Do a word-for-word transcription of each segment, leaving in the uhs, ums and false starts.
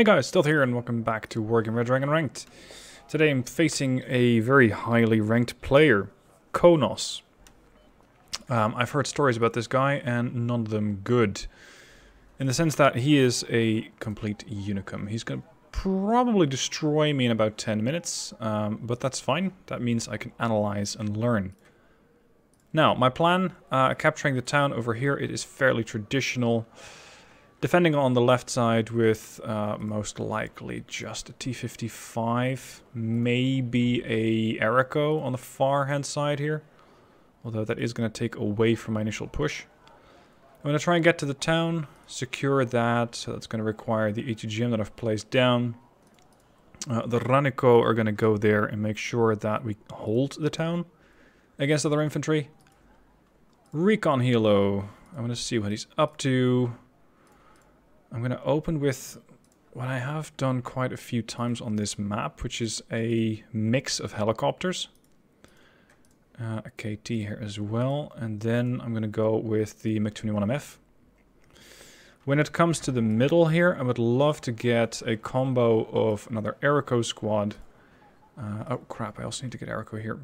Hey guys, Stealth here and welcome back to Wargame Red Dragon Ranked. Today I'm facing a very highly ranked player, Konos. Um, I've heard stories about this guy and none of them good. In the sense that he is a complete unicum. He's going to probably destroy me in about ten minutes, um, but that's fine. That means I can analyze and learn. Now, my plan, uh, capturing the town over here, it is fairly traditional. Defending on the left side with uh, most likely just a T fifty-five, maybe a Erico on the far hand side here. Although that is going to take away from my initial push. I'm going to try and get to the town, secure that, so that's going to require the A T G M that I've placed down. Uh, the Ranico are going to go there and make sure that we hold the town against other infantry. Recon Hilo, I'm going to see what he's up to. I'm going to open with what I have done quite a few times on this map, which is a mix of helicopters. Uh, a K T here as well. And then I'm going to go with the M I twenty-one M F. When it comes to the middle here, I would love to get a combo of another Erico squad. Uh, oh, crap. I also need to get Erico here.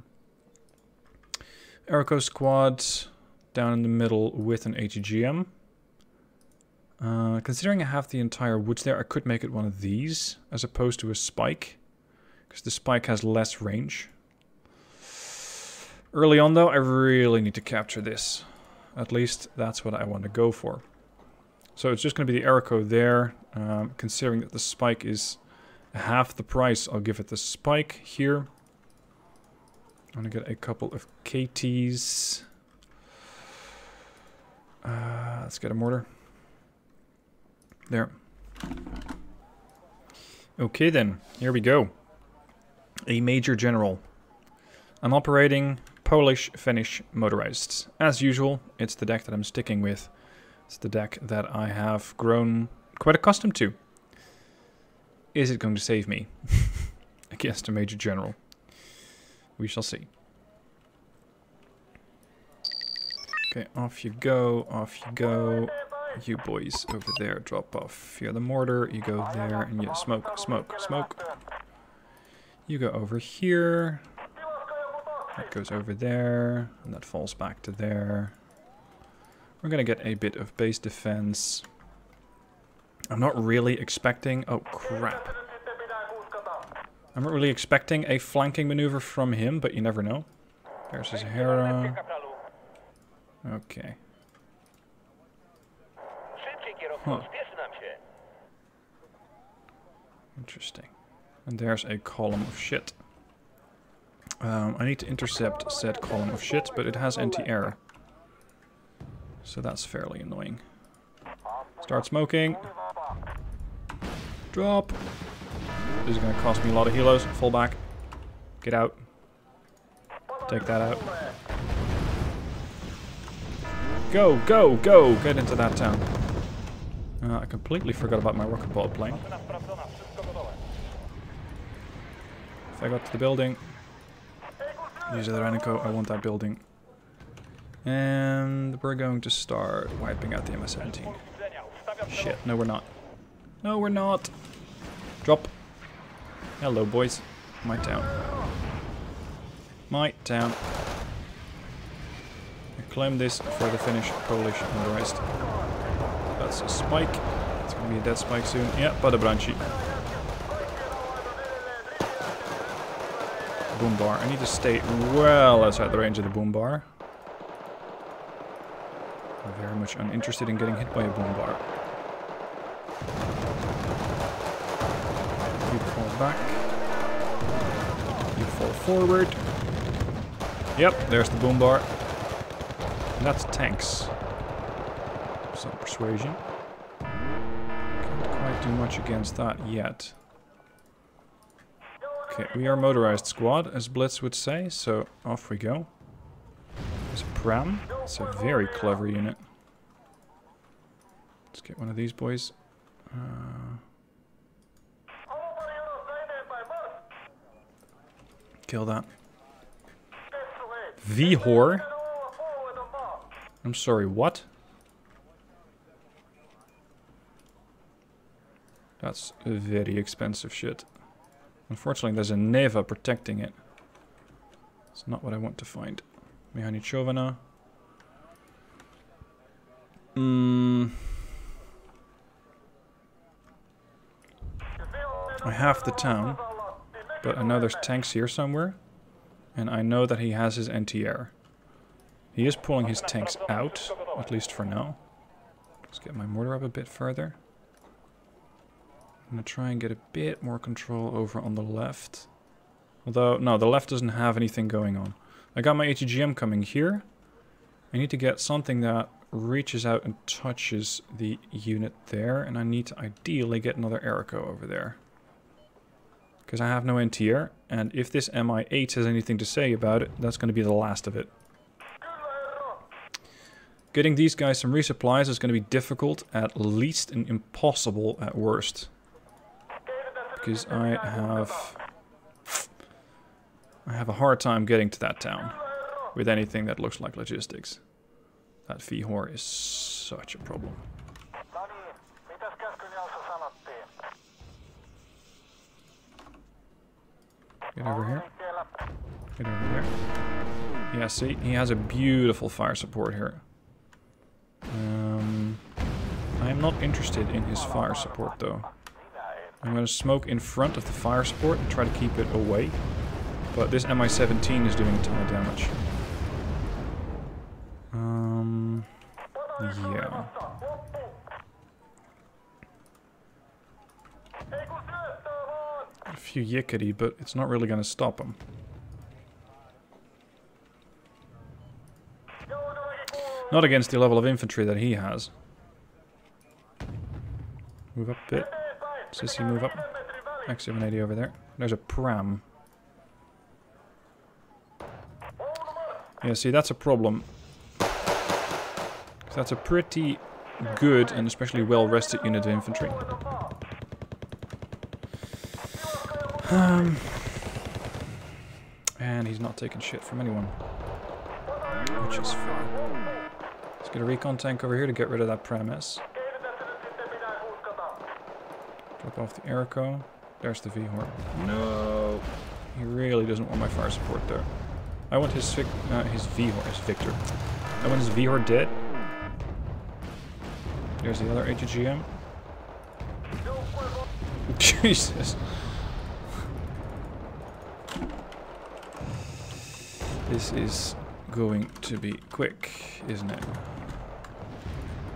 Erico squad down in the middle with an A T G M. Uh, considering I have the entire woods there, I could make it one of these, as opposed to a Spike, because the Spike has less range. Early on, though, I really need to capture this. At least, that's what I want to go for. So it's just going to be the Erico there, um, considering that the Spike is half the price. I'll give it the Spike here. I'm going to get a couple of K Ts. Uh, let's get a mortar. There. Okay then, here we go. A Major General. I'm operating Polish Finnish motorized. As usual, it's the deck that I'm sticking with. It's the deck that I have grown quite accustomed to. Is it going to save me against a Major General? We shall see. Okay, off you go, off you go. You boys over there, drop off. You're the mortar, you go there, and you smoke, smoke, smoke. You go over here. That goes over there, and that falls back to there. We're going to get a bit of base defense. I'm not really expecting... Oh, crap. I'm not really expecting a flanking maneuver from him, but you never know. There's his Hera. Okay. Huh. Interesting. And there's a column of shit. Um, I need to intercept said column of shit, but it has anti-air. So that's fairly annoying. Start smoking. Drop. This is going to cost me a lot of helos. Fall back. Get out. Take that out. Go, go, go! Get into that town. Uh, I completely forgot about my rocket ball plane. If I got to the building... These are the Ranico, I want that building. And we're going to start wiping out the M S seventeen. Shit, no we're not. No we're not! Drop. Hello boys. My town. My town. I claim this for the Finnish, Polish and the rest. That's a Spike. It's going to be a dead Spike soon. Yeah, but a Branchi. Boomvar. I need to stay well outside the range of the Boomvar. I'm very much uninterested in getting hit by a Boomvar. You fall back. You fall forward. Yep, there's the Boomvar. And that's tanks. Some persuasion. Can't quite do much against that yet. Okay, we are motorized squad, as Blitz would say, so off we go. There's a Pram. It's a very clever unit. Let's get one of these boys. Uh, kill that. Vihor. I'm sorry, what? That's very expensive shit. Unfortunately, there's a Neva protecting it. It's not what I want to find. Mihani mm. I have the town, but I know there's tanks here somewhere, and I know that he has his N T R. He is pulling his tanks out, at least for now. Let's get my mortar up a bit further. I'm gonna try and get a bit more control over on the left. Although, no, the left doesn't have anything going on. I got my A T G M coming here. I need to get something that reaches out and touches the unit there, and I need to ideally get another Erico over there. Because I have no N T R, and if this M I eight has anything to say about it, that's gonna be the last of it. Getting these guys some resupplies is gonna be difficult at least and impossible at worst. Because I have, I have a hard time getting to that town with anything that looks like logistics. That Vihor is such a problem. Get over here. Get over here. Yeah, see, he has a beautiful fire support here. Um, I am not interested in his fire support though. I'm gonna smoke in front of the fire support and try to keep it away. But this M I seventeen is doing a ton of damage. Um, yeah. A few Yakari, but it's not really going to stop him. Not against the level of infantry that he has. Move up a bit. Sissy, move up. X seven eighty over there. There's a pram. Yeah, see, that's a problem. That's a pretty good and especially well-rested unit of infantry. Um, and he's not taking shit from anyone, which is fine. Let's get a recon tank over here to get rid of that premise. Drop off the Erico. There's the Vihor. No! He really doesn't want my fire support there. I want his Vic uh, his Vihor, his Victor. I want his Vihor dead. There's the other H G M. Jesus. This is going to be quick, isn't it?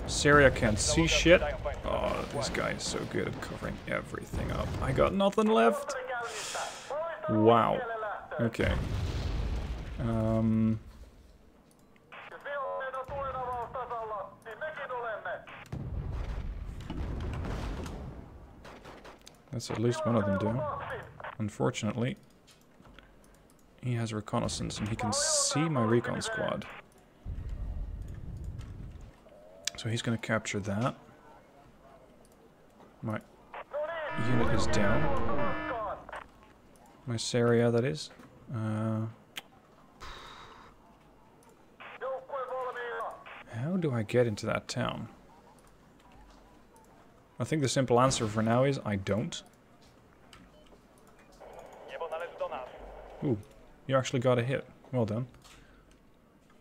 Saria can't see shit. Oh, this guy is so good at covering everything up. I got nothing left. Wow. Okay. Um... That's at least one of them doing. Unfortunately, he has reconnaissance and he can see my recon squad. So he's going to capture that. My unit is down. My Saria, that is. Uh, how do I get into that town? I think the simple answer for now is I don't. Ooh, you actually got a hit. Well done.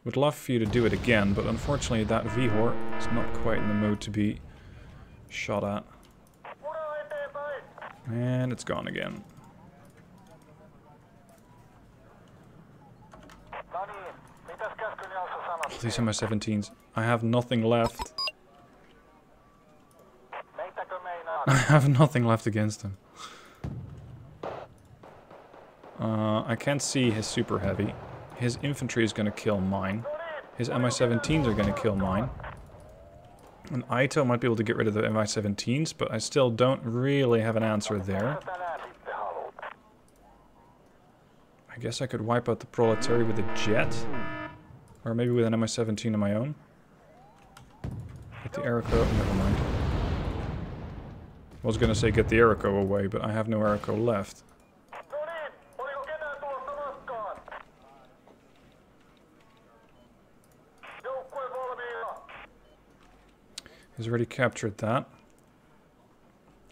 Would love for you to do it again, but unfortunately that Vihor is not quite in the mood to be shot at. And it's gone again. Oh, these are my seventeens. I have nothing left. I have nothing left against him. Uh, I can't see his super heavy. His infantry is going to kill mine. His M I seventeens are going to kill mine. And Ito might be able to get rid of the M I seventeens, but I still don't really have an answer there. I guess I could wipe out the Proletary with a jet. Or maybe with an M I seventeen of my own. Get the Erico. Never mind. I was going to say get the Erico away, but I have no Erico left. He's already captured that.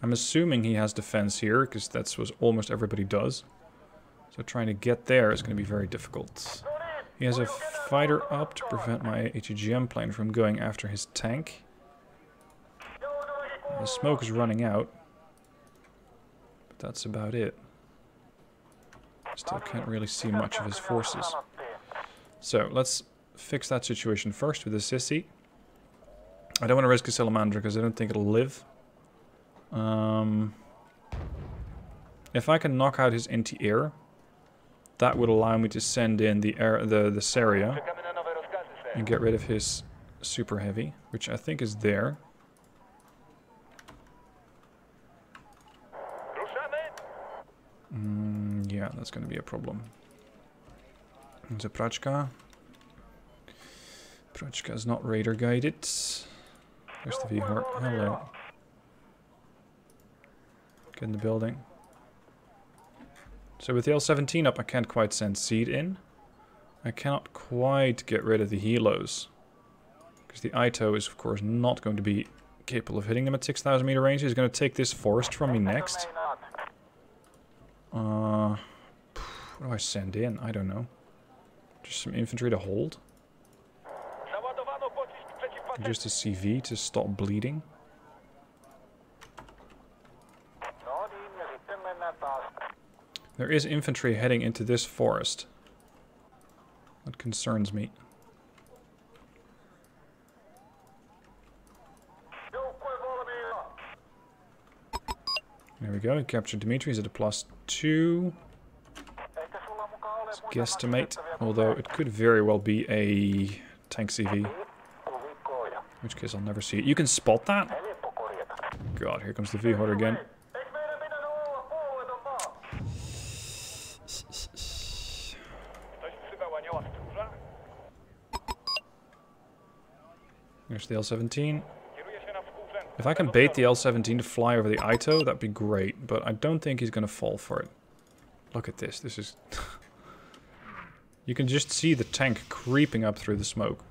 I'm assuming he has defense here, because that's what almost everybody does. So trying to get there is going to be very difficult. He has a fighter up to prevent my A T G M plane from going after his tank. The smoke is running out. But that's about it. Still can't really see much of his forces. So let's fix that situation first with the Sissy. I don't want to risk a Salamandra because I don't think it'll live. Um, if I can knock out his anti-air, that would allow me to send in the air, the, the Saria and get rid of his super heavy, which I think is there. Mm, yeah, that's going to be a problem. There's a Prachka. Prachka is not radar guided. There's the Vihor. Hello. Get in the building. So with the L seventeen up, I can't quite send seed in. I cannot quite get rid of the Hilos, because the Ito is, of course, not going to be capable of hitting them at six thousand meter range. He's going to take this forest from me next. Uh, what do I send in? I don't know. Just some infantry to hold. Just a C V to stop bleeding. There is infantry heading into this forest. That concerns me. There we go, he captured Dimitri, he's at a plus two. Let's guesstimate, although it could very well be a tank C V. In which case I'll never see it. You can spot that? God, here comes the Vihor again. There's the L seventeen. If I can bait the L seventeen to fly over the Ito, that'd be great, but I don't think he's going to fall for it. Look at this, this is... You can just see the tank creeping up through the smoke.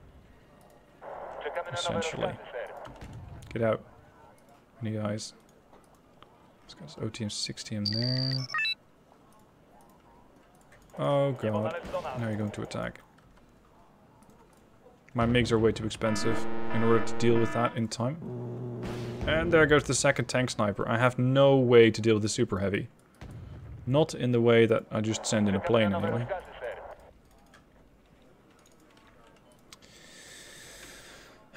Essentially. Get out. Any eyes? This guy's O T M sixty in there. Oh god. Now you're going to attack. My MiGs are way too expensive in order to deal with that in time. And there goes the second tank sniper. I have no way to deal with the super heavy. Not in the way that I just send in a plane anyway.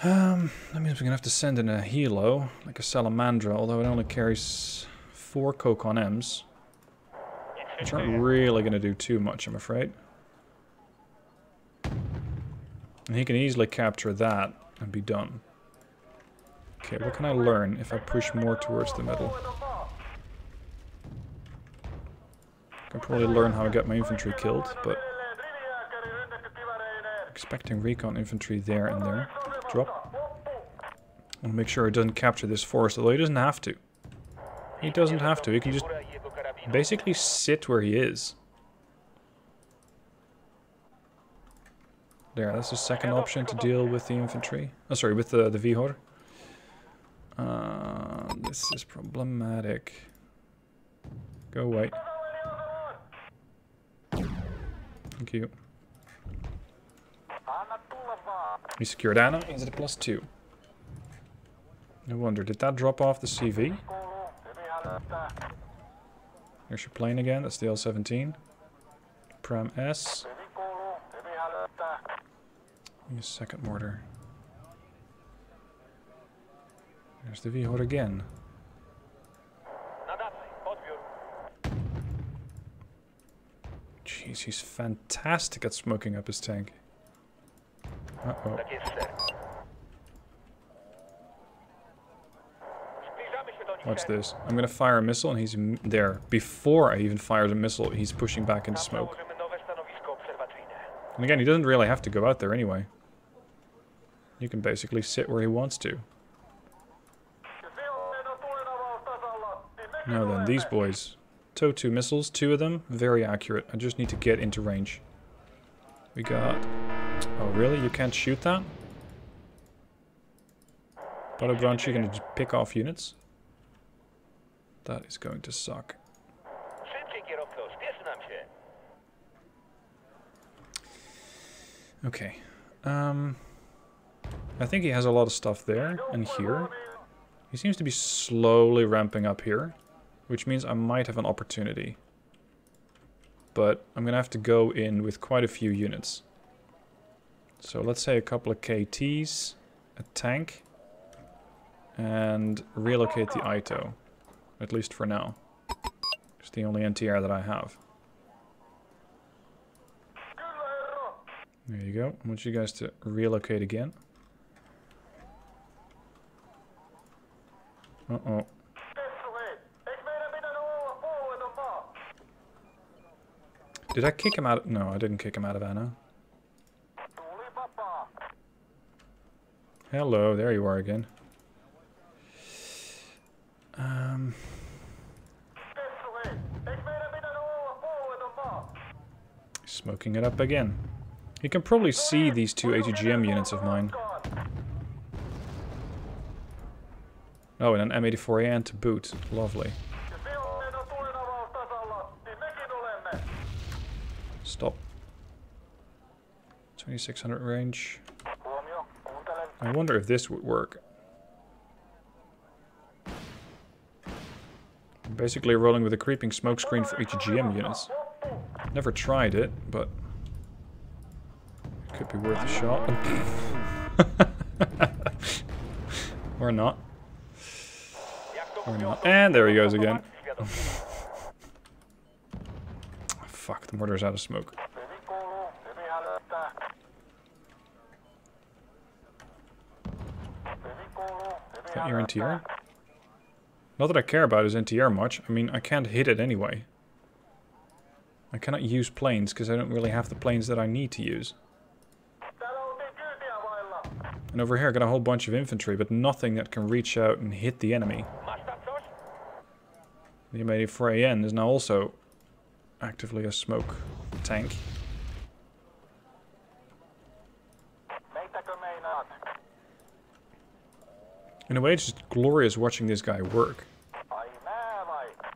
Um, that means we're gonna have to send in a Hilo, like a Salamandra, although it only carries four Kokon Ms. Which aren't really gonna do too much, I'm afraid. And he can easily capture that and be done. Okay, what can I learn if I push more towards the middle? I can probably learn how I got my infantry killed, but... Expecting recon infantry there and there. Drop. I'll make sure he doesn't capture this forest, although he doesn't have to. He doesn't have to, he can just basically sit where he is. There, that's the second option to deal with the infantry. Oh, sorry, with the, the Vihor. Uh, this is problematic. Go away. Thank you. He secured Anna. He's at a plus two. No wonder. Did that drop off the C V? There's your plane again. That's the L seventeen. Pram S. Use second mortar. There's the Vihor again. Jeez, he's fantastic at smoking up his tank. Uh-oh. Watch this. I'm gonna fire a missile and he's m there. Before I even fire the missile, he's pushing back into smoke. And again, he doesn't really have to go out there anyway. You can basically sit where he wants to. Now then, these boys. T O two missiles, two of them, very accurate. I just need to get into range. We got... Oh, really? You can't shoot that? But Branchi, you can just pick off units. That is going to suck. Okay. Um, I think he has a lot of stuff there and here. He seems to be slowly ramping up here, which means I might have an opportunity. But I'm going to have to go in with quite a few units. So let's say a couple of K Ts, a tank, and relocate the Ito, at least for now. It's the only anti-air that I have. There you go. I want you guys to relocate again. Uh-oh. Did I kick him out? No, I didn't kick him out of Anna. Hello, there you are again. Um... Smoking it up again. You can probably see these two A T G M units of mine. Oh, and an M eighty-four A one to boot. Lovely. Stop. twenty-six hundred range. I wonder if this would work. I'm basically rolling with a creeping smoke screen for A T G M units. Never tried it, but it could be worth a shot. Or not. Or not. And there he goes again. Fuck, the mortar's out of smoke. Is that your N T R? Not that I care about his N T R much. I mean, I can't hit it anyway. I cannot use planes because I don't really have the planes that I need to use. And over here I got a whole bunch of infantry, but nothing that can reach out and hit the enemy. The M eighty-four A N is now also actively a smoke tank. In a way it's just glorious watching this guy work.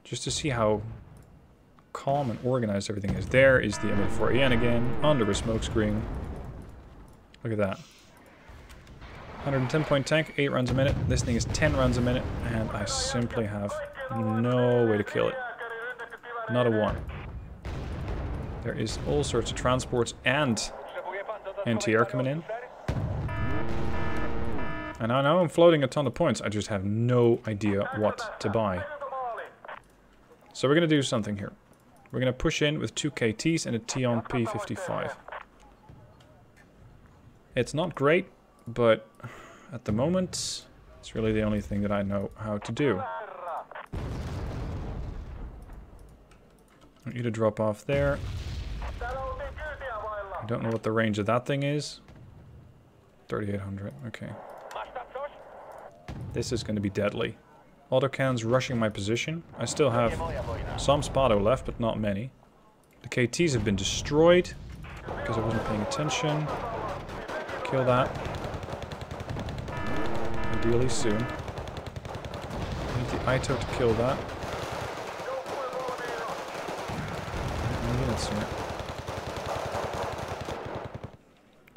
Just to see how calm and organized everything is. There is the M eighty-four A N again, under a smoke screen. Look at that. one hundred ten point tank, eight rounds a minute. This thing is ten rounds a minute, and I simply have no way to kill it. Not a one. There is all sorts of transports and anti-air coming in. And I know I'm floating a ton of points, I just have no idea what to buy. So we're going to do something here. We're going to push in with two K Ts and a Tion P fifty-five. It's not great, but at the moment, it's really the only thing that I know how to do. I want you to drop off there. I don't know what the range of that thing is. thirty-eight hundred, okay. This is going to be deadly. Autocannons rushing my position. I still have some Spada left, but not many. The K Ts have been destroyed because I wasn't paying attention. Kill that. Ideally soon. I need the Ito to kill that.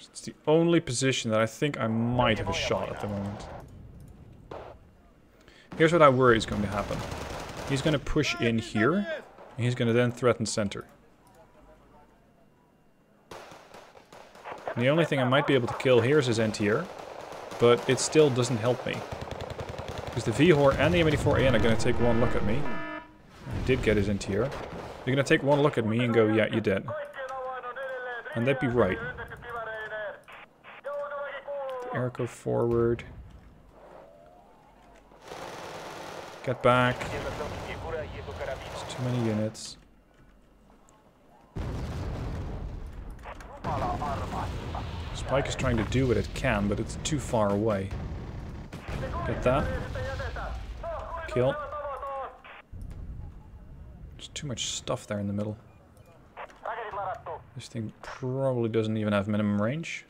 It's the only position that I think I might have a shot at the moment. Here's what I worry is going to happen. He's going to push in here, and he's going to then threaten center. And the only thing I might be able to kill here is his anti-air, but it still doesn't help me. Because the Vihor and the M eighty-four A N are going to take one look at me. I did get his anti-air. They're going to take one look at me and go, yeah, you're dead. And they'd be right. The Erico forward. Get back. It's too many units. Spike is trying to do what it can, but it's too far away. Get that. Kill. There's too much stuff there in the middle. This thing probably doesn't even have minimum range.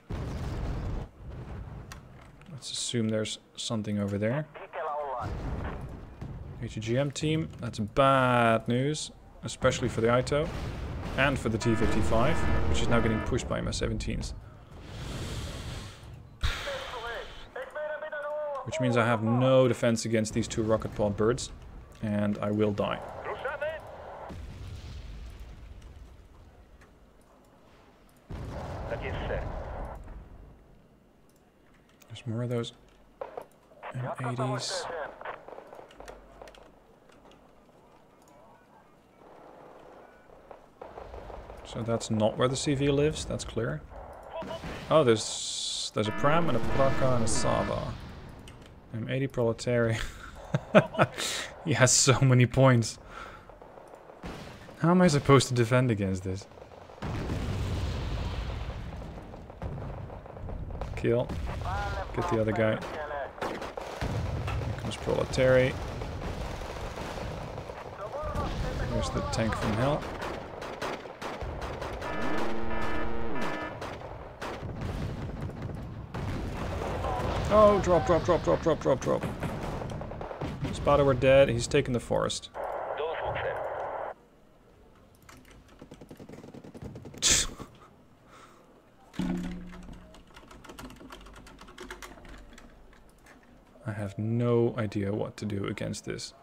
Let's assume there's something over there. H G M team, that's bad news, especially for the Ito and for the T fifty-five, which is now getting pushed by M S seventeens. Which means I have no defense against these two rocket pod birds, and I will die. There's more of those M eighties. So that's not where the C V lives, that's clear. Oh, there's there's a pram and a Prachka and a Saba. M eighty Proletary. He has so many points. How am I supposed to defend against this? Kill. Get the other guy. Here comes Proletary. There's the tank from hell. Oh, drop, drop, drop, drop, drop, drop, drop. Spada, we're dead. He's taken the forest. I have no idea what to do against this.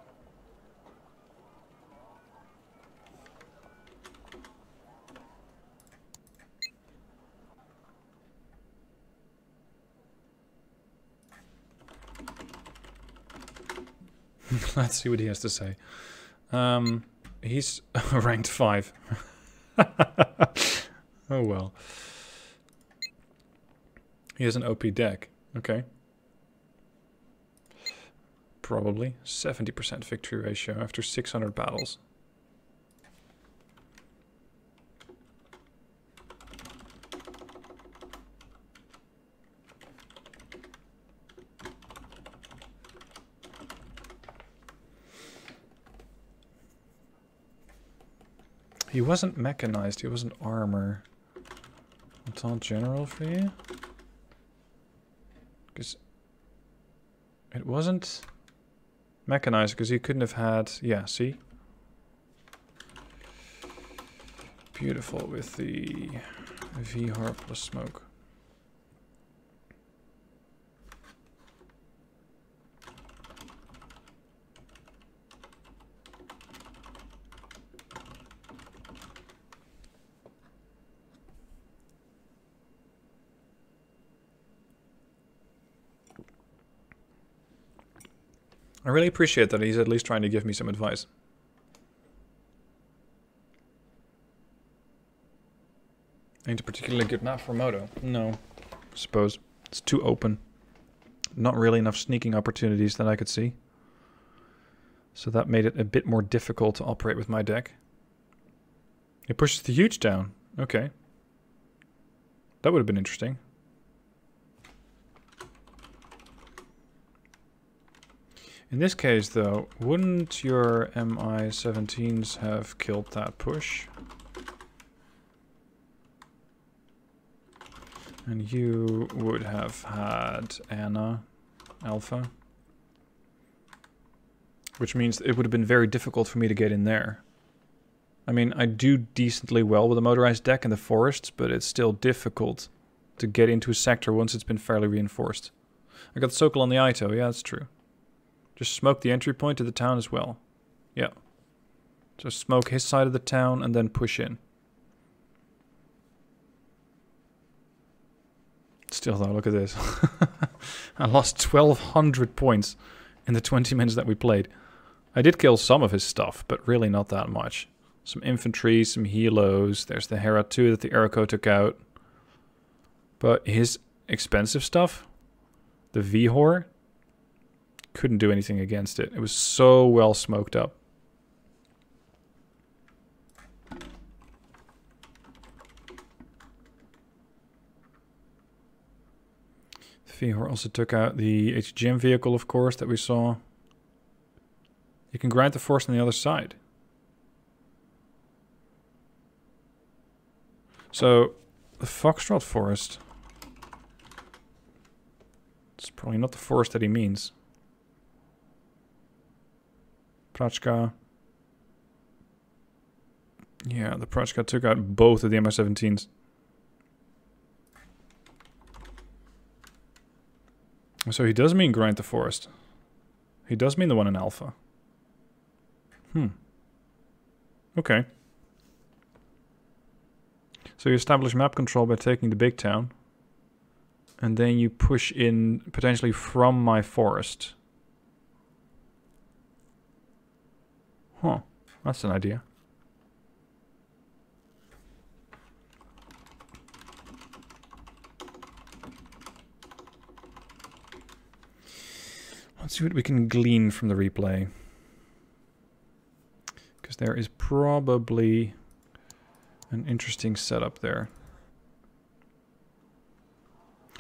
Let's see what he has to say. Um, he's ranked five. Oh well. He has an O P deck. Okay. Probably. seventy percent victory ratio after six hundred battles. He wasn't mechanized, he wasn't armor. It's all general for you? Because it wasn't mechanized, because he couldn't have had... Yeah, see? Beautiful with the Vihor plus smoke. I really appreciate that he's at least trying to give me some advice. Ain't a particularly good map for Moto. No, I suppose. It's too open. Not really enough sneaking opportunities that I could see. So that made it a bit more difficult to operate with my deck. It pushes the huge down. Okay. That would have been interesting. In this case, though, wouldn't your M I seventeens have killed that push? And you would have had Anna Alpha. Which means it would have been very difficult for me to get in there. I mean, I do decently well with a motorized deck in the forests, but it's still difficult to get into a sector once it's been fairly reinforced. I got Sokol on the Ito, yeah, that's true. Just smoke the entry point to the town as well. Yeah. So smoke his side of the town and then push in. Still though, look at this. I lost twelve hundred points in the twenty minutes that we played. I did kill some of his stuff, but really not that much. Some infantry, some Hilos. There's the Hera two that the Erico took out. But his expensive stuff, the Vihor, couldn't do anything against it. It was so well smoked up. Vihor also took out the H G M vehicle, of course, that we saw. You can grind the force on the other side. So, the Foxtrot forest. It's probably not the forest that he means. Prachka. Yeah, the Prachka took out both of the M I seventeens. So he does mean grind the forest. He does mean the one in Alpha. Hmm. Okay. So you establish map control by taking the big town. And then you push in potentially from my forest. Huh. That's an idea. Let's see what we can glean from the replay. Because there is probably an interesting setup there.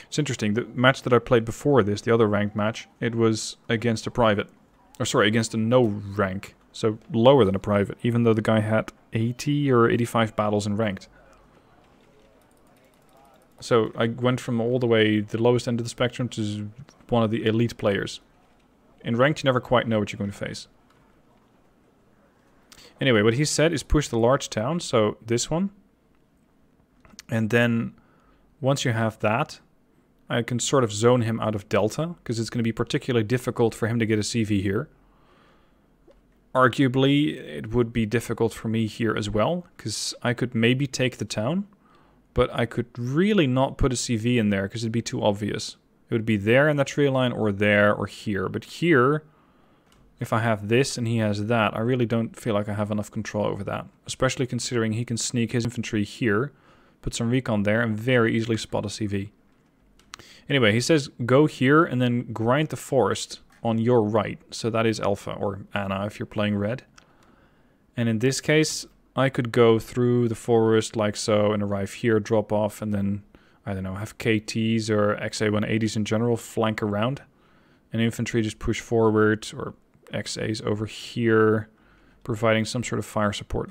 It's interesting, the match that I played before this, the other ranked match, it was against a private. Or sorry, against a no rank. So lower than a private, even though the guy had eighty or eighty-five battles in ranked. So I went from all the way the lowest end of the spectrum to one of the elite players. In ranked, you never quite know what you're going to face. Anyway, what he said is push the large town, so this one. And then, once you have that, I can sort of zone him out of Delta, because it's going to be particularly difficult for him to get a C V here. Arguably, it would be difficult for me here as well, because I could maybe take the town, but I could really not put a C V in there, because it'd be too obvious. It would be there in that tree line, or there, or here. But here, if I have this and he has that, I really don't feel like I have enough control over that. Especially considering he can sneak his infantry here, put some recon there, and very easily spot a C V. Anyway, he says go here and then grind the forest on your right. So that is Alpha, or Anna if you're playing red. And in this case, I could go through the forest like so and arrive here, drop off, and then I don't know, have K Ts or X A one eighties in general flank around. And infantry just push forward, or X As over here, providing some sort of fire support.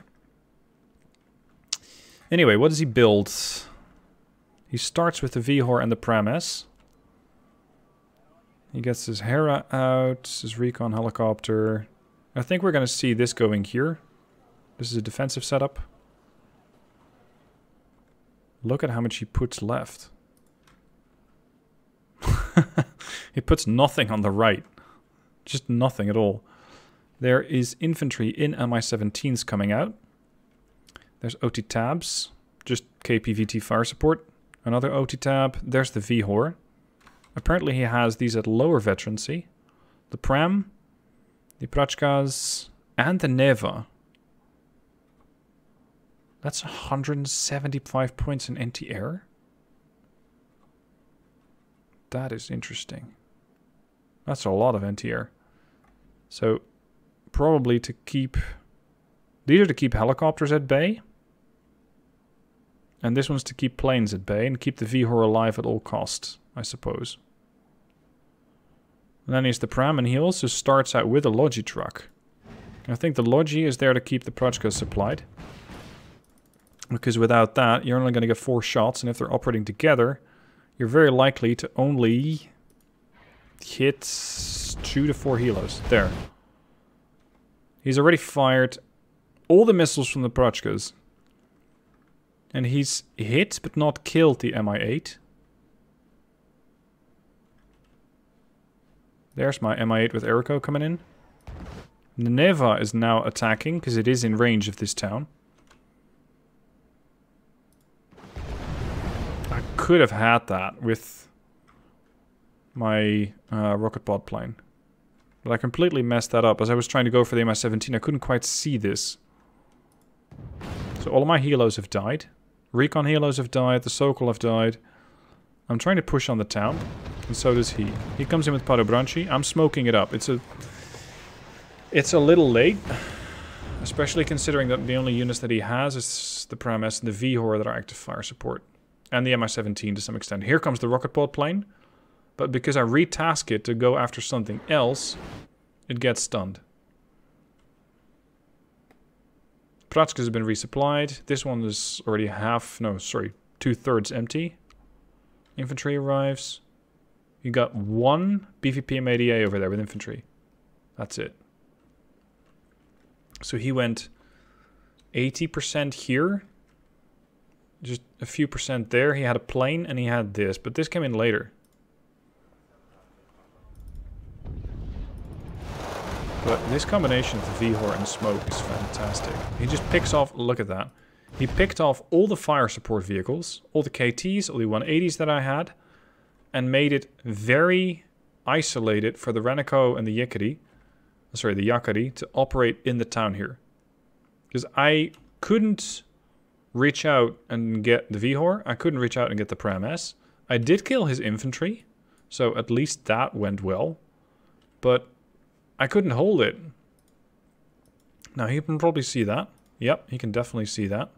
Anyway, what does he build? He starts with the Vihor and the Pram S. He gets his Hera out, his recon helicopter. I think we're going to see this going here. This is a defensive setup. Look at how much he puts left. He puts nothing on the right. Just nothing at all. There is infantry in M I seventeens coming out. There's O T tabs. Just K P V T fire support. Another O T tab. There's the Vihor. Apparently he has these at lower veterancy. The Pram. The Prachkas. And the Neva. That's one hundred seventy-five points in anti-air. That is interesting. That's a lot of anti-air. So, probably to keep... These are to keep helicopters at bay. And this one's to keep planes at bay and keep the Vihor alive at all costs, I suppose. And then he's the Pram, and he also starts out with a Logi truck. I think the Logi is there to keep the Prachka supplied. Because without that, you're only going to get four shots, and if they're operating together, you're very likely to only... hits two to four helos. There. He's already fired all the missiles from the Prachkas. And he's hit but not killed the M I eight. There's my M I eight with Erico coming in. The Neva is now attacking because it is in range of this town. I could have had that with... my uh, rocket pod plane. But I completely messed that up. As I was trying to go for the M I seventeen, I couldn't quite see this. So all of my helos have died. Recon helos have died. The Sokol have died. I'm trying to push on the town. And so does he. He comes in with Branchi. I'm smoking it up. It's a... It's a little late. Especially considering that the only units that he has is the Pram S and the Vihor that are active fire support. And the M I seventeen to some extent. Here comes the rocket pod plane. But because I retask it to go after something else, it gets stunned. Prachka has been resupplied. This one is already half, no, sorry, two-thirds empty. Infantry arrives. You got one B V P M A D A over there with infantry. That's it. So he went eighty percent here, just a few percent there. He had a plane and he had this, but this came in later. But this combination of the Vihor and smoke is fantastic. He just picks off, look at that. He picked off all the fire support vehicles, all the K Ts, all the one eighties that I had, and made it very isolated for the Ranico and the Yakari, sorry, the Yakari, to operate in the town here. Because I couldn't reach out and get the Vihor, I couldn't reach out and get the Pram S. I did kill his infantry, so at least that went well. But I couldn't hold it. Now he can probably see that. Yep, he can definitely see that.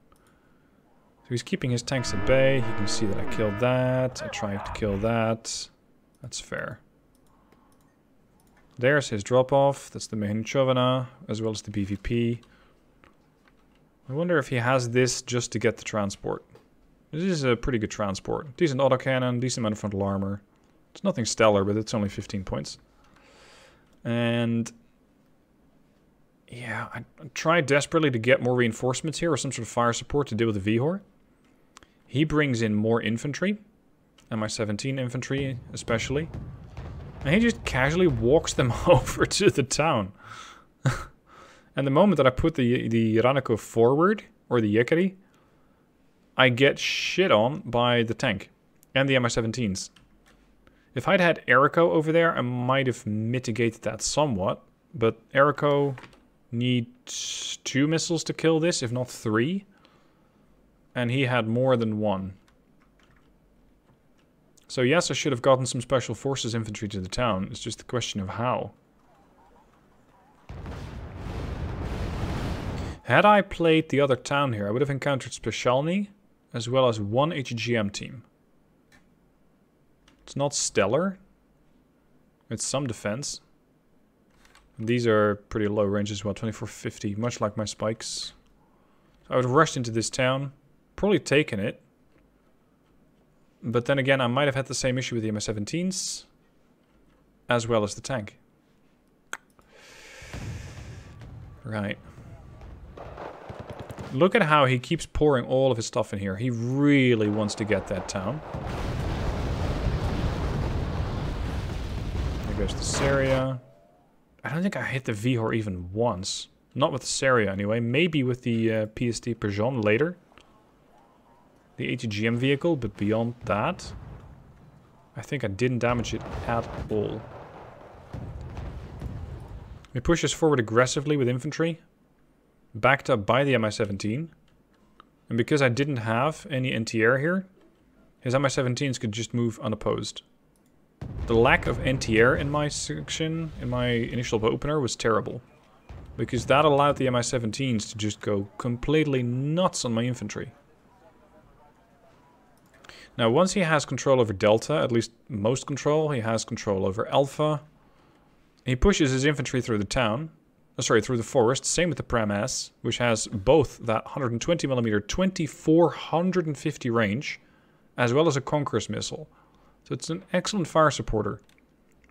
So he's keeping his tanks at bay. He can see that I killed that. I tried to kill that. That's fair. There's his drop-off. That's the Mehenchovana, as well as the B V P. I wonder if he has this just to get the transport. This is a pretty good transport. Decent autocannon, decent amount of frontal armor. It's nothing stellar, but it's only fifteen points. And yeah, I tried desperately to get more reinforcements here or some sort of fire support to deal with the Vihor. He brings in more infantry, M I seventeen infantry especially. And he just casually walks them over to the town. And the moment that I put the, the Ranico forward, or the Yakari, I get shit on by the tank and the M I seventeens. If I'd had Erico over there, I might have mitigated that somewhat. But Erico needs two missiles to kill this, if not three. And he had more than one. So yes, I should have gotten some special forces infantry to the town. It's just a question of how. Had I played the other town here, I would have encountered Specialny, as well as one H G M team. It's not stellar. It's some defense. These are pretty low range as well, twenty-four fifty, much like my spikes. So I would have rushed into this town, probably taken it. But then again, I might have had the same issue with the M S seventeens, as well as the tank. Right. Look at how he keeps pouring all of his stuff in here. He really wants to get that town. There goes the Saria. I don't think I hit the Vihor even once. Not with the Saria anyway. Maybe with the uh, P S T Perjon later. The A T G M vehicle, but beyond that, I think I didn't damage it at all. He pushes forward aggressively with infantry, backed up by the M I seventeen. And because I didn't have any N T R here, his M I seventeens could just move unopposed. The lack of N T R in my section, in my initial opener, was terrible. Because that allowed the M I seventeens to just go completely nuts on my infantry. Now, once he has control over Delta, at least most control, he has control over Alpha. He pushes his infantry through the town, oh, sorry, through the forest. Same with the Pram S, which has both that one hundred twenty millimeter twenty-four fifty range, as well as a Conqueror's missile. So it's an excellent fire supporter,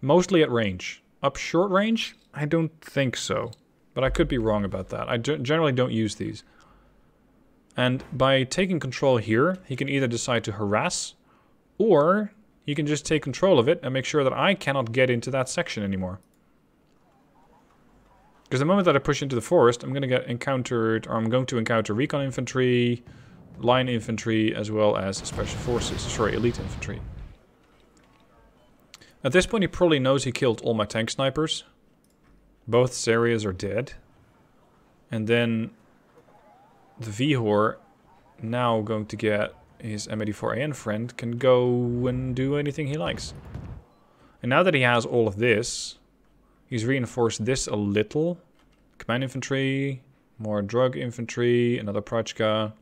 mostly at range. Up short range? I don't think so, but I could be wrong about that. I generally don't use these. And by taking control here, he can either decide to harass, or he can just take control of it and make sure that I cannot get into that section anymore. Because the moment that I push into the forest, I'm going to get encountered, or I'm going to encounter recon infantry, line infantry, as well as special forces, sorry, elite infantry. At this point, he probably knows he killed all my tank snipers. Both Sarias are dead. And then the Vihor, now going to get his M eighty-four A one friend, can go and do anything he likes. And now that he has all of this, he's reinforced this a little. Command infantry, more drug infantry, another Prachka.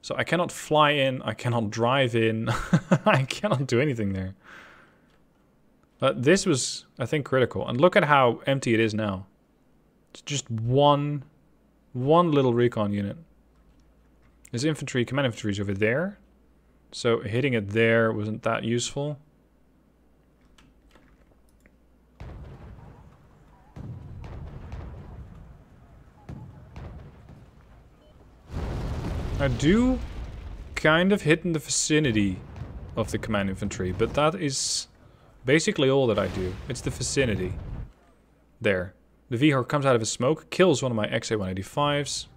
So I cannot fly in, I cannot drive in, I cannot do anything there. But this was, I think, critical. And look at how empty it is now. It's just one, one little recon unit. His infantry, command infantry is over there. So hitting it there wasn't that useful. I do kind of hit in the vicinity of the command infantry, but that is basically all that I do. It's the vicinity. There. The Vihor comes out of his smoke, kills one of my X A one eighty-fives.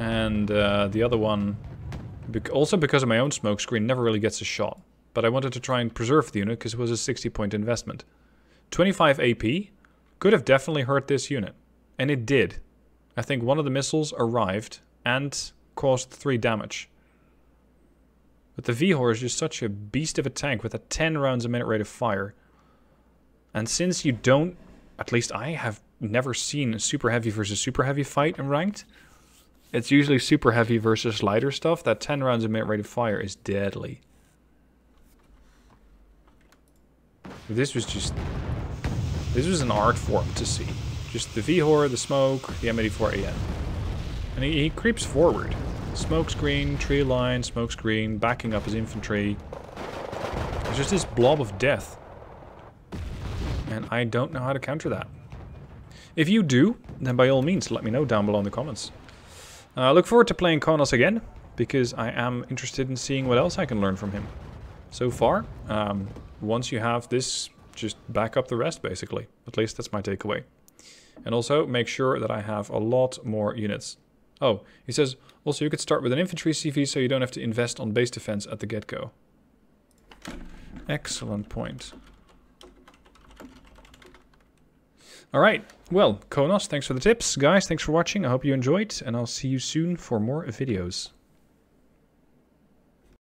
And uh, the other one, bec also because of my own smoke screen, never really gets a shot. But I wanted to try and preserve the unit because it was a sixty point investment. twenty-five A P could have definitely hurt this unit. And it did. I think one of the missiles arrived and caused three damage. But the Vihor is just such a beast of a tank with a ten rounds a minute rate of fire. And since you don't, at least I have never seen a super heavy versus super heavy fight in ranked. It's usually super heavy versus lighter stuff. That ten rounds a minute rate of fire is deadly. This was just... This was an art form to see. Just the Vihor, the smoke, the M eighty-four A one. And he, he creeps forward. Smoke screen, tree line, smoke screen, backing up his infantry. It's just this blob of death. And I don't know how to counter that. If you do, then by all means let me know down below in the comments. I uh, look forward to playing Konos again, because I am interested in seeing what else I can learn from him. So far, um, once you have this, just back up the rest basically. At least that's my takeaway. And also make sure that I have a lot more units. Oh, he says, also you could start with an infantry C V so you don't have to invest on base defense at the get-go. Excellent point. Alright, well, Konos, thanks for the tips. Guys, thanks for watching. I hope you enjoyed, and I'll see you soon for more videos.